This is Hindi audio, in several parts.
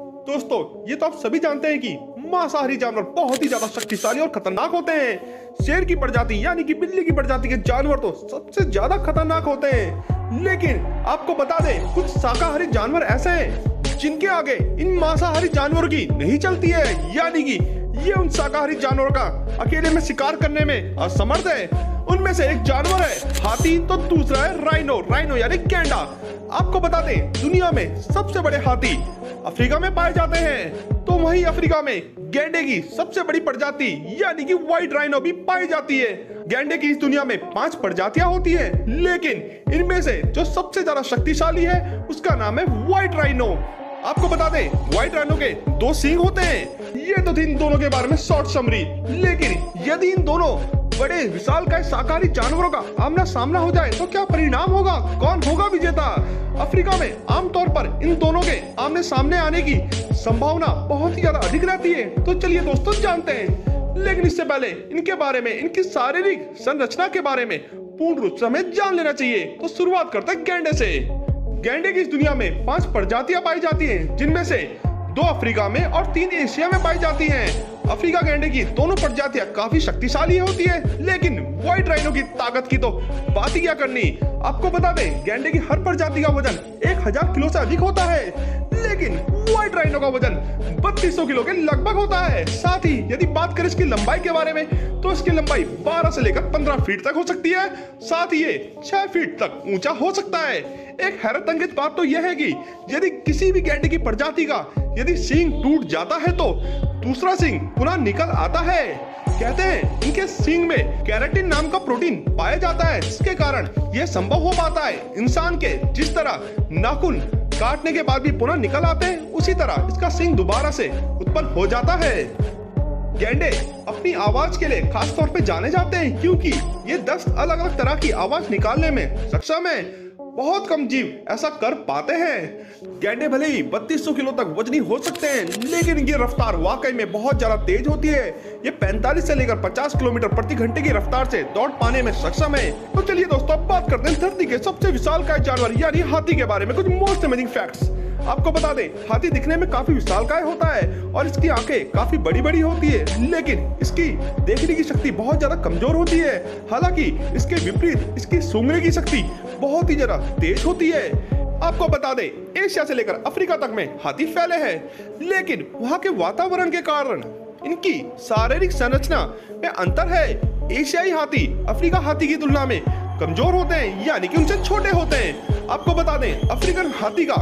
दोस्तों ये तो आप सभी जानते हैं कि मांसाहारी जानवर बहुत ही ज्यादा शक्तिशाली और खतरनाक होते हैं। शेर की प्रजाति यानी कि बिल्ली की प्रजाति के जानवर तो सबसे ज्यादा खतरनाक होते हैं, लेकिन आपको बता दें कुछ शाकाहारी जानवर ऐसे हैं जिनके आगे इन मांसाहारी जानवरों की नहीं चलती है, यानी कि ये उन शाकाहारी जानवरों का अकेले में शिकार करने में असमर्थ है। उनमें से एक जानवर है हाथी तो दूसरा है राइनो यानी गैंडा। आपको बता दें दुनिया में सबसे बड़े हाथी अफ्रीका में पाए जाते हैं, तो वहीं अफ्रीका में गैंडे की सबसे बड़ी प्रजाति यानी कि व्हाइट राइनो भी पाई जाती है। गैंडे की इस दुनिया में 5 प्रजातियां होती हैं, लेकिन इनमें से जो सबसे ज्यादा शक्तिशाली है उसका नाम है व्हाइट राइनो। आपको बता दें व्हाइट राइनो के 2 सींग होते हैं। ये तो थी इन दोनों के बारे में शॉर्ट समरी, लेकिन यदि इन दोनों बड़े विशालकाय शाकाहारी जानवरों का आमना सामना हो जाए तो क्या परिणाम होगा, कौन होगा विजेता? अफ्रीका में आमतौर पर इन दोनों के आमने सामने आने की संभावना बहुत ही ज्यादा अधिक रहती है, तो चलिए दोस्तों जानते हैं। लेकिन इससे पहले इनके बारे में, इनकी शारीरिक संरचना के बारे में पूर्ण रूप से हमें जान लेना चाहिए, तो शुरुआत करते हैं गैंडे से। गैंडे की इस दुनिया में 5 प्रजातियां पाई जाती हैं, जिनमें से 2 अफ्रीका में और 3 एशिया में पाई जाती हैं। अफ्रीका गैंडे की दोनों प्रजातियां काफी शक्तिशाली होती है, लेकिन व्हाइट राइनो की ताकत की तो बात ही क्या करनी। आपको बता दें गैंडे की हर प्रजाति का वजन 1000 किलो से अधिक होता है, लेकिन व्हाइट राइनो का वजन 3200 किलो के लगभग होता है। साथ ही यदि बात करें इसकी लंबाई के बारे में, तो इसकी लंबाई 12 से लेकर 15 फीट तक हो सकती है, साथ ही ये 6 फीट तक ऊंचा हो सकता है। एक हैरतअंगेज बात तो यह है कि यदि किसी भी गैंडे की प्रजाति का यदि सींग टूट जाता है तो दूसरा सींग पुनः निकल आता है। कहते हैं इनके सींग में कैरेटिन नाम का प्रोटीन पाया जाता है, इसके कारण यह संभव हो पाता है। इंसान के जिस तरह नाखून काटने के बाद भी पुनः निकल आते हैं, उसी तरह इसका सींग दोबारा से उत्पन्न हो जाता है। गैंडे अपनी आवाज के लिए खास तौर पे जाने जाते हैं, क्योंकि ये 10 अलग अलग तरह की आवाज निकालने में सक्षम है। बहुत कम जीव ऐसा कर पाते हैं। गैंडे भले ही 3200 किलो तक वजनी हो सकते हैं, लेकिन इनकी रफ्तार वाकई में बहुत ज्यादा तेज होती है। ये 45 से लेकर 50 किलोमीटर प्रति घंटे की रफ्तार से दौड़ पाने में सक्षम है। तो चलिए दोस्तों अब बात करते हैं धरती के सबसे विशालकाय जानवर यानी हाथी के बारे में कुछ मोस्ट अमेजिंग फैक्ट्स। आपको बता दें हाथी दिखने में काफी विशालकाय होता है और इसकी आंखें काफी बड़ी बड़ी होती है, लेकिन इसकी देखने की शक्ति बहुत ज्यादा कमजोर होती है। हालांकि इसके विपरीत इसकी सूंघने की शक्ति बहुत ही ज्यादा तेज होती है। आपको बता दें एशिया से लेकर अफ्रीका तक में हाथी फैले हैं, लेकिन वहाँ के वातावरण के कारण इनकी शारीरिक संरचना में अंतर है। एशियाई हाथी अफ्रीका हाथी की तुलना में कमजोर होते हैं, यानी कि उनसे छोटे होते हैं। आपको बता दें अफ्रीकन हाथी का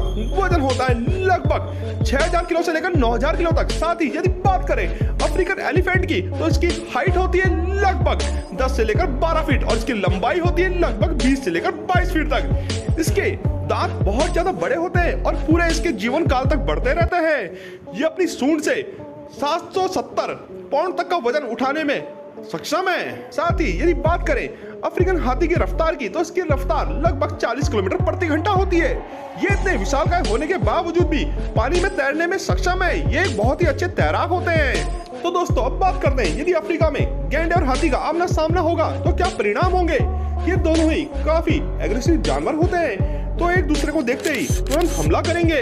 वजन होता है लगभग 6000 किलो से लेकर 9000 किलो तक। साथ ही यदि बात करें अफ्रीकन एलिफेंट की, तो इसकी हाइट होती है लगभग 10 से लेकर 12 फीट और इसकी लंबाई होती है लगभग 20 से लेकर 22 फीट तक। इसके दांत बहुत ज्यादा बड़े होते हैं और पूरे इसके जीवन काल तक बढ़ते रहते हैं। ये अपनी सूंड से 770 पाउंड तक का वजन उठाने में सक्षम है। साथ ही यदि बात करें अफ्रीकन हाथी की रफ्तार की, तो इसकी रफ्तार लगभग 40 किलोमीटर प्रति घंटा होती है। ये इतने विशालकाय होने के बावजूद भी पानी में तैरने में सक्षम है। ये बहुत ही अच्छे तैराक होते हैं। तो दोस्तों अब बात करते हैं यदि अफ्रीका में गैंडे और हाथी का आमना सामना होगा तो क्या परिणाम होंगे। ये दोनों ही काफी एग्रेसिव जानवर होते हैं, तो एक दूसरे को देखते ही तुरंत हमला करेंगे।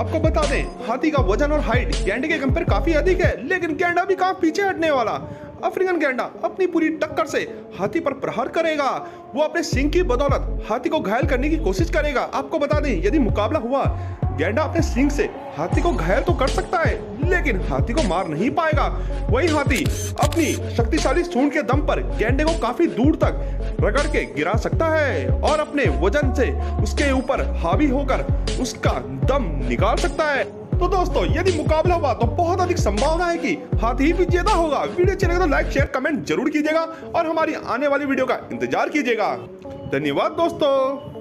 आपको बता दें हाथी का वजन और हाइट गैंडे के कंपेयर काफी अधिक है, लेकिन गैंडा भी कहाँ पीछे हटने वाला। अफ्रीकन गैंडा अपनी पूरी टक्कर से हाथी पर प्रहार करेगा। वो अपने सींग की बदौलत हाथी को घायल करने की कोशिश करेगा। आपको बता दें यदि मुकाबला हुआ गैंडा अपने सींग से हाथी को घायल तो कर सकता है, लेकिन हाथी को मार नहीं पाएगा। वही हाथी अपनी शक्तिशाली सूंड के दम पर गैंडे को काफी दूर तक रगड़ के गिरा सकता है और अपने वजन से उसके ऊपर हावी होकर उसका दम निकाल सकता है। तो दोस्तों यदि मुकाबला हुआ तो बहुत अधिक संभावना है कि हाथी ही विजेता होगा। वीडियो अच्छी लगे तो लाइक शेयर कमेंट जरूर कीजिएगा और हमारी आने वाली वीडियो का इंतजार कीजिएगा। धन्यवाद दोस्तों।